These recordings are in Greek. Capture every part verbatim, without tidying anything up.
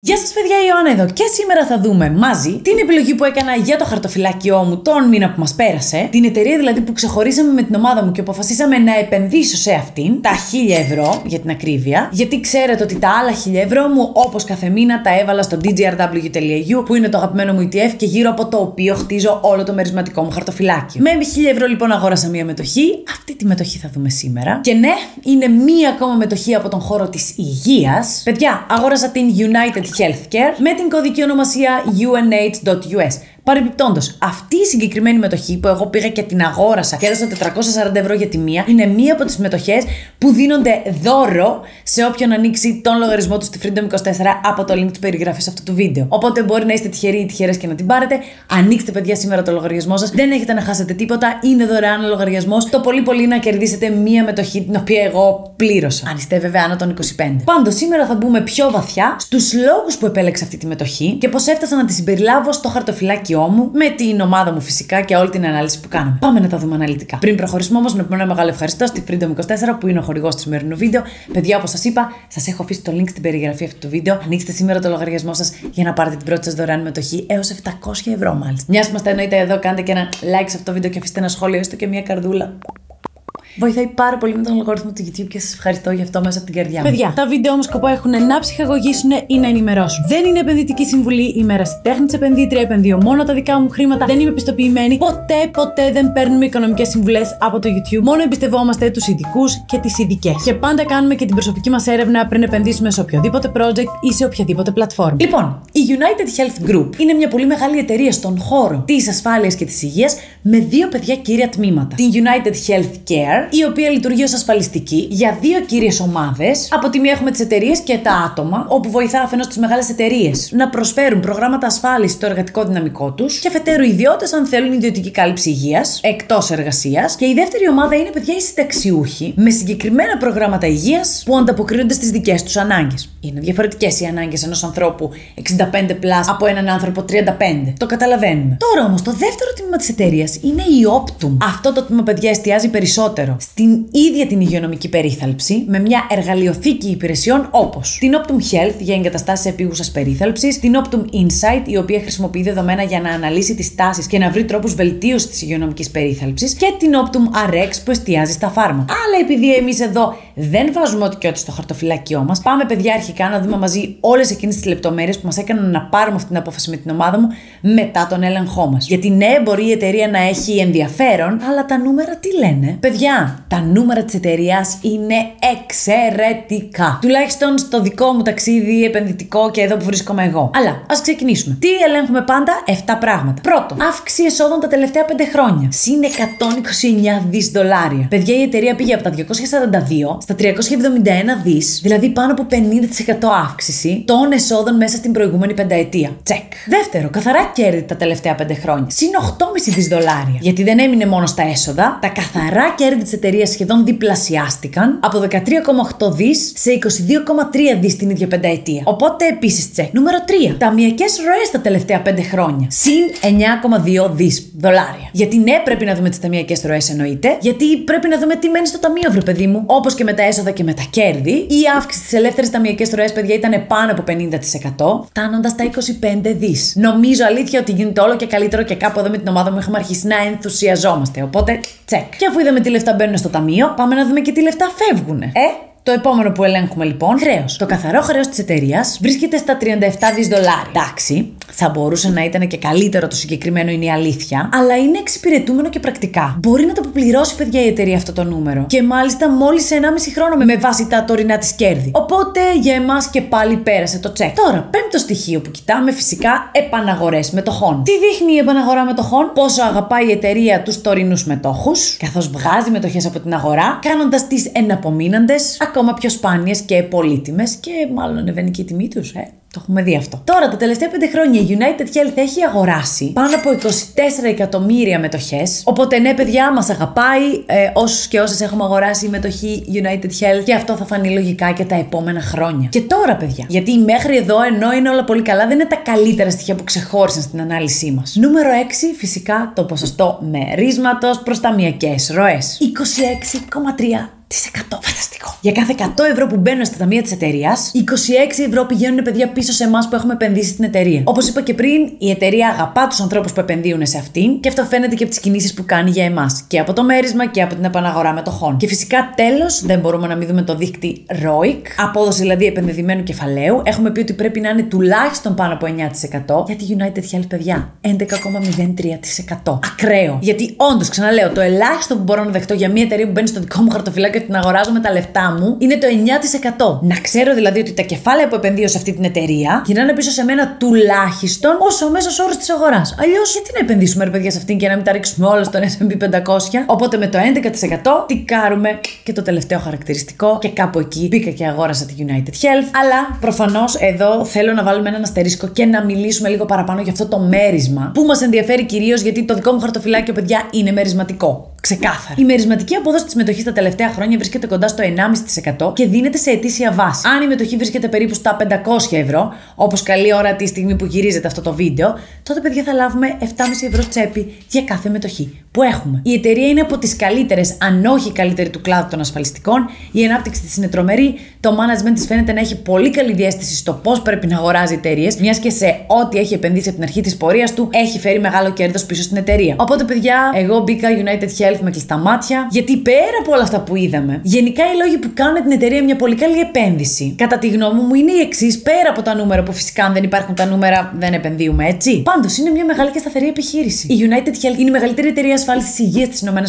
Γεια σας παιδιά, η Ιωάννα εδώ και σήμερα θα δούμε μαζί την επιλογή που έκανα για το χαρτοφυλάκιό μου τον μήνα που μας πέρασε, την εταιρεία δηλαδή που ξεχωρίσαμε με την ομάδα μου και αποφασίσαμε να επενδύσω σε αυτήν, τα χίλια ευρώ για την ακρίβεια, γιατί ξέρετε ότι τα άλλα χίλια ευρώ μου όπως κάθε μήνα τα έβαλα στο ντι τζι αρ ντάμπλιου τελεία ι γιου που είναι το αγαπημένο μου ι τι εφ και γύρω από το οποίο χτίζω όλο το μερισματικό μου χαρτοφυλάκι. Με χίλια ευρώ λοιπόν αγόρασα μία μετοχή, αυτή τη μετοχή θα δούμε σήμερα. Και ναι, είναι μία ακόμα μετοχή από τον χώρο της υγείας. Παιδιά, αγόρασα την United Healthcare με την κωδική ονομασία γιου εν έιτς τελεία γιου ες. Παρεμπιπτόντως, αυτή η συγκεκριμένη μετοχή που εγώ πήγα και την αγόρασα και έδωσα τετρακόσια σαράντα ευρώ για τη μία, είναι μία από τις μετοχές που δίνονται δώρο σε όποιον ανοίξει τον λογαριασμό του στη Freedom είκοσι τέσσερα από το link της περιγραφής αυτού του βίντεο. Οπότε μπορεί να είστε τυχεροί ή τυχερές και να την πάρετε. Ανοίξτε, παιδιά, σήμερα το λογαριασμό σας. Δεν έχετε να χάσετε τίποτα. Είναι δωρεάν ο λογαριασμός. Το πολύ πολύ να κερδίσετε μία μετοχή την οποία εγώ πλήρωσα. Αν είστε βέβαια άνω των είκοσι πέντε. Πάντως, σήμερα θα μπούμε πιο βαθιά στους λόγους που επέλεξα αυτή τη μετοχή και πώς έφτασα να τη συμπεριλάβω στο χαρτοφυλάκι μου, με την ομάδα μου φυσικά και όλη την ανάλυση που κάναμε. Πάμε να τα δούμε αναλυτικά. Πριν προχωρήσουμε όμως, να πούμε ένα μεγάλο ευχαριστώ στη Freedom είκοσι τέσσερα που είναι ο χορηγός του σημερινού βίντεο. Παιδιά, όπως σας είπα, σας έχω αφήσει το link στην περιγραφή αυτού του βίντεο. Ανοίξτε σήμερα το λογαριασμό σας για να πάρετε την πρώτη σας δωρεάν μετοχή έως επτακόσια ευρώ μάλιστα. Μια που είμαστε εννοείται εδώ, κάντε και ένα like σε αυτό το βίντεο και αφήστε ένα σχόλιο, έστω και μια καρδούλα. Βοηθάει πάρα πολύ με τον αλγόριθμο του YouTube και σας ευχαριστώ γι' αυτό μέσα από την καρδιά μου. Παιδιά, τα βίντεο όμως σκοπό έχουν να ψυχαγωγήσουν ή να ενημερώσουν. Δεν είναι επενδυτική συμβουλή, είμαι ερασιτέχνη της επενδύτρια, επενδύω μόνο τα δικά μου χρήματα, δεν είμαι πιστοποιημένη. Ποτέ, ποτέ δεν παίρνουμε οικονομικές συμβουλές από το YouTube. Μόνο εμπιστευόμαστε τους ειδικούς και τις ειδικές. Και πάντα κάνουμε και την προσωπική μας έρευνα πριν επενδύσουμε σε οποιοδήποτε project ή σε οποιαδήποτε πλατφόρμα. Λοιπόν, η United Health Group είναι μια πολύ μεγάλη εταιρεία στον χώρο της ασφάλειας και της υγείας με δύο παιδιά κύρια τμήματα. Την United Healthcare, η οποία λειτουργεί ως ασφαλιστική για δύο κύριες ομάδες. Από τη μία έχουμε τις εταιρείες και τα άτομα, όπου βοηθά αφενός τις μεγάλες εταιρείες να προσφέρουν προγράμματα ασφάλισης στο εργατικό δυναμικό τους, και αφετέρου ιδιώτες αν θέλουν ιδιωτική κάλυψη υγείας εκτός εργασίας. Και η δεύτερη ομάδα είναι παιδιά οι συνταξιούχοι, με συγκεκριμένα προγράμματα υγείας που ανταποκρίνονται στις δικές τους ανάγκες. Είναι διαφορετικές οι ανάγκες ενός ανθρώπου εξήντα πέντε συν από έναν άνθρωπο τριάντα πέντε. Το καταλαβαίνουμε. Τώρα όμως το δεύτερο τμήμα της εταιρείας είναι η Optum. Αυτό το τμήμα, παιδιά, εστιάζει περισσότερο στην ίδια την υγειονομική περίθαλψη, με μια εργαλειοθήκη υπηρεσιών όπως την Optum Health για εγκαταστάσεις επίγουσας περίθαλψης, την Optum Insight, η οποία χρησιμοποιεί δεδομένα για να αναλύσει τις τάσεις και να βρει τρόπους βελτίωσης της υγειονομικής περίθαλψης, και την Optum Ρ Εξ που εστιάζει στα φάρμακα. Αλλά επειδή εμείς εδώ δεν βάζουμε ό,τι και ό,τι στο χαρτοφυλάκιό μας, πάμε παιδιά αρχικά να δούμε μαζί όλες εκείνες τις λεπτομέρειες που μας έκαναν να πάρουμε αυτή την απόφαση με την ομάδα μου μετά τον έλεγχό μας. Γιατί ναι, μπορεί η εταιρεία να έχει ενδιαφέρον, αλλά τα νούμερα τι λένε. Παιδιά, τα νούμερα της εταιρείας είναι εξαιρετικά. Τουλάχιστον στο δικό μου ταξίδι επενδυτικό και εδώ που βρίσκομαι εγώ. Αλλά ας ξεκινήσουμε. Τι ελέγχουμε πάντα? επτά πράγματα. Πρώτον, αύξηση εσόδων τα τελευταία πέντε χρόνια. Συν εκατόν είκοσι εννέα δισεκατομμύρια δολάρια. Παιδιά, η εταιρεία πήγε από τα διακόσια σαράντα δύο στα τριακόσια εβδομήντα ένα δισεκατομμύρια, δηλαδή πάνω από πενήντα τοις εκατό αύξηση των εσόδων μέσα στην προηγούμενη πενταετία. Τσεκ. Δεύτερο, καθαρά κέρδη τα τελευταία πέντε χρόνια. Συν οκτώ κόμμα πέντε δισεκατομμύρια. Γιατί δεν έμεινε μόνο στα έσοδα, τα καθαρά κέρδη της εταιρεία σχεδόν διπλασιάστηκαν από δεκατρία κόμμα οκτώ δισεκατομμύρια σε είκοσι δύο κόμμα τρία δισεκατομμύρια την ίδια πενταετία. Οπότε επίσης τσεκ. Νούμερο τρία. Ταμιακές ροές τα τελευταία πέντε χρόνια. Συν εννέα κόμμα δύο δισεκατομμύρια δολάρια. Γιατί ναι, πρέπει να δούμε τις ταμιακές ροές εννοείται. Γιατί πρέπει να δούμε τι μένει στο ταμείο, βρε παιδί μου. Όπως και με τα έσοδα και με τα κέρδη. Η αύξηση στις ελεύθερες ταμιακές ροές, παιδιά, ήταν πάνω από πενήντα τοις εκατό, φτάνοντας τα είκοσι πέντε δισεκατομμύρια. Νομίζω αλήθεια ότι γίνεται όλο και καλύτερο και κάπου εδώ με την ομάδα μου είχαμε αρχίσει να ενθουσιαζόμαστε. Οπότε τσεκ. Και αφού είδαμε τι λεφτά μπαίνουν στο ταμείο, πάμε να δούμε και τι λεφτά φεύγουνε. Ε! Το επόμενο που ελέγχουμε λοιπόν, χρέος. Το καθαρό χρέος της εταιρείας βρίσκεται στα τριάντα επτά δισεκατομμύρια δολάρια. Εντάξει, θα μπορούσε να ήταν και καλύτερο το συγκεκριμένο, είναι η αλήθεια, αλλά είναι εξυπηρετούμενο και πρακτικά. Μπορεί να το αποπληρώσει, παιδιά, η εταιρεία αυτό το νούμερο. Και μάλιστα μόλις σε ενάμιση χρόνο με βάση τα τωρινά της κέρδη. Οπότε για εμάς και πάλι πέρασε το τσεκ. Τώρα, πέμπτο στοιχείο που κοιτάμε, φυσικά επαναγορές μετοχών. Τι δείχνει η επαναγορά μετοχών? Πόσο αγαπάει η εταιρεία τους τωρινούς μετόχους, καθώς βγάζει μετοχές από την αγορά, κάνοντας τις εναπομείναντες ακόμα πιο σπάνιες και πολύτιμες, και μάλλον ανεβαίνει και η τιμή τους, ε. Το έχουμε δει αυτό. Τώρα, τα τελευταία πέντε χρόνια η United Health έχει αγοράσει πάνω από είκοσι τέσσερα εκατομμύρια μετοχές. Οπότε ναι, παιδιά, μας αγαπάει. Ε, όσους και όσες έχουμε αγοράσει η μετοχή United Health, και αυτό θα φανεί λογικά και τα επόμενα χρόνια. Και τώρα, παιδιά, γιατί μέχρι εδώ, ενώ είναι όλα πολύ καλά, δεν είναι τα καλύτερα στοιχεία που ξεχώρισαν στην ανάλυση μας. Νούμερο έξι, φυσικά το ποσοστό μερίσματος προς ταμιακές ροές. είκοσι έξι κόμμα τρία τοις εκατό. Φανταστικό. Για κάθε εκατό ευρώ που μπαίνουν στα ταμεία της εταιρείας, είκοσι έξι ευρώ πηγαίνουν παιδιά πίσω σε εμάς που έχουμε επενδύσει στην εταιρεία. Όπως είπα και πριν, η εταιρεία αγαπά τους ανθρώπους που επενδύουν σε αυτήν και αυτό φαίνεται και από τις κινήσεις που κάνει για εμάς. Και από το μέρισμα και από την επαναγορά μετοχών. Και φυσικά τέλος, δεν μπορούμε να μην δούμε το δείκτη ρόικ, απόδοση δηλαδή επενδεδημένου κεφαλαίου. Έχουμε πει ότι πρέπει να είναι τουλάχιστον πάνω από εννιά τοις εκατό. Για τη United Health, παιδιά, έντεκα κόμμα μηδέν τρία τοις εκατό. Ακραίο. Γιατί όντως, ξαναλέω, το ελάχιστο που μπορώ να δεχτώ για μια εταιρεία που μπαίνει στο δικό μου χαρτοφυλάκιο και την αγοράζω με τα λεφτά μου είναι το εννιά τοις εκατό. Να ξέρω δηλαδή ότι τα κεφάλαια που επενδύω σε αυτή την εταιρεία γυρνάνε πίσω σε μένα τουλάχιστον όσο ο μέσος όρος της αγοράς. Αλλιώς, γιατί να επενδύσουμε ρε παιδιά σε αυτήν και να μην τα ρίξουμε όλα στον ες εντ πι πεντακόσια. Οπότε με το έντεκα τοις εκατό τικάρουμε και το τελευταίο χαρακτηριστικό και κάπου εκεί μπήκα και αγόρασα τη United Health. Αλλά προφανώς εδώ θέλω να βάλουμε έναν αστερίσκο και να μιλήσουμε λίγο παραπάνω για αυτό το μέρισμα που μας ενδιαφέρει κυρίως γιατί το δικό μου χαρτοφυλάκιο, παιδιά, είναι μερισματικό. Ξεκάθαρα. Η μερισματική απόδοση της μετοχής τα τελευταία χρόνια βρίσκεται κοντά στο ενάμιση τοις εκατό και δίνεται σε ετήσια βάση. Αν η μετοχή βρίσκεται περίπου στα πεντακόσια ευρώ, όπως καλή ώρα τη στιγμή που γυρίζεται αυτό το βίντεο, τότε παιδιά θα λάβουμε επτά κόμμα πέντε ευρώ τσέπη για κάθε μετοχή που έχουμε. Η εταιρεία είναι από τις καλύτερες, αν όχι η καλύτερη του κλάδου των ασφαλιστικών. Η ανάπτυξη της είναι τρομερή. Το management της φαίνεται να έχει πολύ καλή διέστηση στο πώς πρέπει να αγοράζει εταιρείες, μιας και σε ό,τι έχει επενδύσει από την αρχή της πορείας του έχει φέρει μεγάλο κέρδος πίσω στην εταιρεία. Οπότε, παιδιά, εγώ μπήκα United Health με κλειστά μάτια, γιατί πέρα από όλα αυτά που είδαμε, γενικά οι λόγοι που κάνουν την εταιρεία μια πολύ καλή επένδυση, κατά τη γνώμη μου, είναι οι εξής, πέρα από τα νούμερα που φυσικά αν δεν υπάρχουν τα νούμερα δεν επενδύουμε, έτσι. Πάντως, είναι μια μεγάλη και σταθερή επιχείρηση. Η United Health είναι η μεγαλύτερη εταιρεία ασφάλισης υγείας της ΗΠΑ,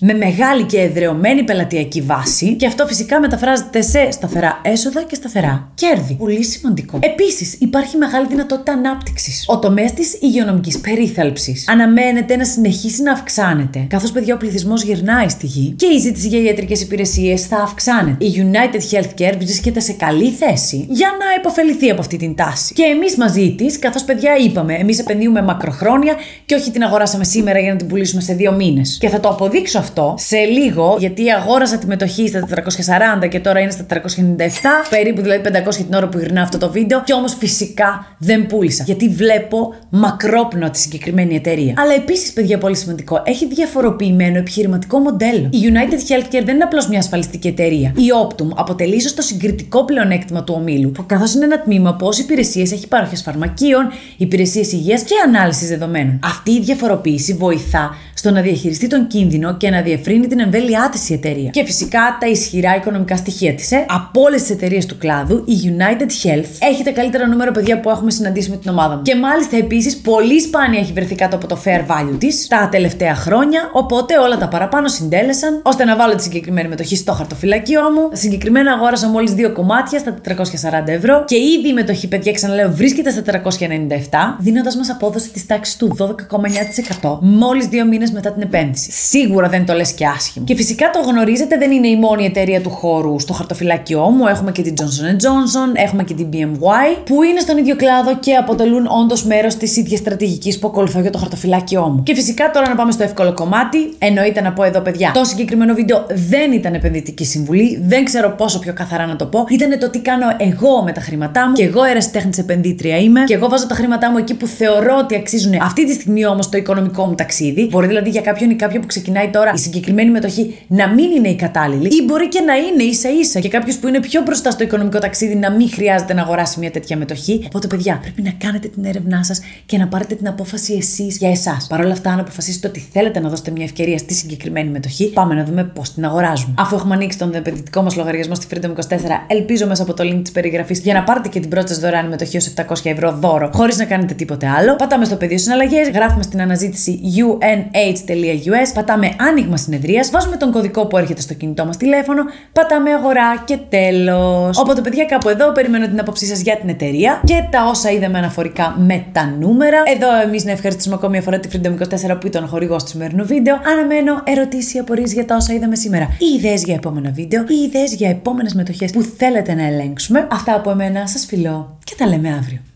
με μεγάλη και εδρεωμένη πελατειακή βάση, και αυτό φυσικά μεταφράζεται σε σταθερά έσοδα και σταθερά κέρδη. Πολύ σημαντικό. Επίσης, υπάρχει μεγάλη δυνατότητα ανάπτυξης. Ο τομέας της υγειονομικής περίθαλψης αναμένεται να συνεχίσει να αυξάνεται. Καθώς, παιδιά, ο πληθυσμός γυρνάει στη γη και η ζήτηση για ιατρικές υπηρεσίες θα αυξάνεται. Η United Healthcare βρίσκεται σε καλή θέση για να επωφεληθεί από αυτή την τάση. Και εμείς μαζί της, καθώς, παιδιά, είπαμε, εμείς επενδύουμε μακροχρόνια και όχι την αγοράσαμε σήμερα για να την πουλήσουμε σε δύο μήνες. Και θα το αποδείξω αυτό σε λίγο, γιατί αγόρασα τη μετοχή στα τετρακόσια σαράντα και τώρα είναι στα τετρακόσια ενενήντα επτά, περίπου δηλαδή πεντακόσια την ώρα που γυρνά αυτό το βίντεο, και όμως φυσικά δεν πούλησα. Γιατί βλέπω μακρόπνοα τη συγκεκριμένη εταιρεία. Αλλά επίσης, παιδιά, πολύ σημαντικό, έχει διαφορετικό. Διαφοροποιημένο επιχειρηματικό μοντέλο. Η United Healthcare δεν είναι απλώς μια ασφαλιστική εταιρεία. Η Optum αποτελεί ίσως το συγκριτικό πλεονέκτημα του ομίλου, καθώς είναι ένα τμήμα που ως υπηρεσίες έχει παροχές φαρμακείων, υπηρεσίες υγείας και ανάλυσης δεδομένων. Αυτή η διαφοροποίηση βοηθά στο να διαχειριστεί τον κίνδυνο και να διευρύνει την εμβέλειά της η εταιρεία. Και φυσικά τα ισχυρά οικονομικά στοιχεία της. Ε. Από όλες τις εταιρείες του κλάδου, η United Health έχει τα καλύτερα νούμερα, παιδιά, που έχουμε συναντήσει με την ομάδα μου. Και μάλιστα επίσης πολύ σπάνια έχει βρεθεί κάτω από το fair value της τα τελευταία χρόνια. Οπότε όλα τα παραπάνω συντέλεσαν ώστε να βάλω τη συγκεκριμένη μετοχή στο χαρτοφυλακείο μου. Συγκεκριμένα αγόρασα μόλις δύο κομμάτια στα τετρακόσια σαράντα ευρώ και ήδη η μετοχή, παιδιά, ξαναλέω, βρίσκεται στα τετρακόσια ενενήντα επτά, δίνοντας μας απόδοση της τάξης του δώδεκα κόμμα εννιά τοις εκατό μόλις δύο μήνες μετά την επένδυση. Σίγουρα δεν το λες και άσχημα. Και φυσικά το γνωρίζετε, δεν είναι η μόνη εταιρεία του χώρου στο χαρτοφυλακείο μου. Έχουμε και την Johnson εντ Johnson, έχουμε και την μπι εμ ντάμπλιου που είναι στον ίδιο κλάδο και αποτελούν όντως μέρος της ίδιας στρατηγικής που ακολουθώ για το χαρτοφυλακείο μου. Και φυσικά τώρα να πάμε στο εύκολο κομμάτι. Εννοείται να πω εδώ, παιδιά, το συγκεκριμένο βίντεο δεν ήταν επενδυτική συμβουλή, δεν ξέρω πόσο πιο καθαρά να το πω. Ήταν το τι κάνω εγώ με τα χρήματά μου. Και εγώ ερασιτέχνης επενδύτρια είμαι. Και εγώ βάζω τα χρήματά μου εκεί που θεωρώ ότι αξίζουν. Αυτή τη στιγμή όμως το οικονομικό μου ταξίδι. Μπορεί δηλαδή για κάποιον ή κάποια που ξεκινάει τώρα η συγκεκριμένη μετοχή να μην είναι η κατάλληλη, ή μπορεί και να είναι ίσα ίσα. Και κάποιο που είναι πιο μπροστά στο οικονομικό ταξίδι να μην χρειάζεται να αγοράσει μια τέτοια μετοχή. Οπότε, παιδιά, πρέπει να κάνετε την έρευνά σας και να πάρετε την απόφαση εσείς για εσάς. Παρ' όλα αυτά, αν αποφασίσετε ότι θέλετε να δώσετε μια ευκαιρία στη συγκεκριμένη μετοχή, πάμε να δούμε πώς την αγοράζουμε. Αφού έχουμε ανοίξει τον επενδυτικό μας λογαριασμό στη Freedom είκοσι τέσσερα, ελπίζω μέσα από το link της περιγραφής για να πάρετε και την πρώτη σας δωρεάν μετοχή ως επτακόσια ευρώ δώρο, χωρίς να κάνετε τίποτε άλλο. Πατάμε στο πεδίο συναλλαγές, γράφουμε στην αναζήτηση γιου εν έιτς τελεία γιου ες, πατάμε άνοιγμα συνεδρίας, βάζουμε τον κωδικό που έρχεται στο κινητό μας τηλέφωνο, πατάμε αγορά και τέλος. Οπότε, παιδιά, κάπου εδώ περιμένω την άποψή σας για την εταιρεία και τα όσα είδαμε αναφορικά με τα νούμερα. Εδώ εμείς να ευχαριστήσουμε ακόμη μια φορά τη Freedom είκοσι τέσσερα που ήταν ο χορηγός του σημερινού βίντεο. Βίντεο, αναμένω ερωτήσεις ή απορίες για τα όσα είδαμε σήμερα, ή ιδέες για επόμενα βίντεο, ή ιδέες για επόμενες μετοχές που θέλετε να ελέγξουμε. Αυτά από εμένα, σας φιλώ και τα λέμε αύριο.